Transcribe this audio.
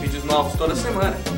Vídeos novos toda semana.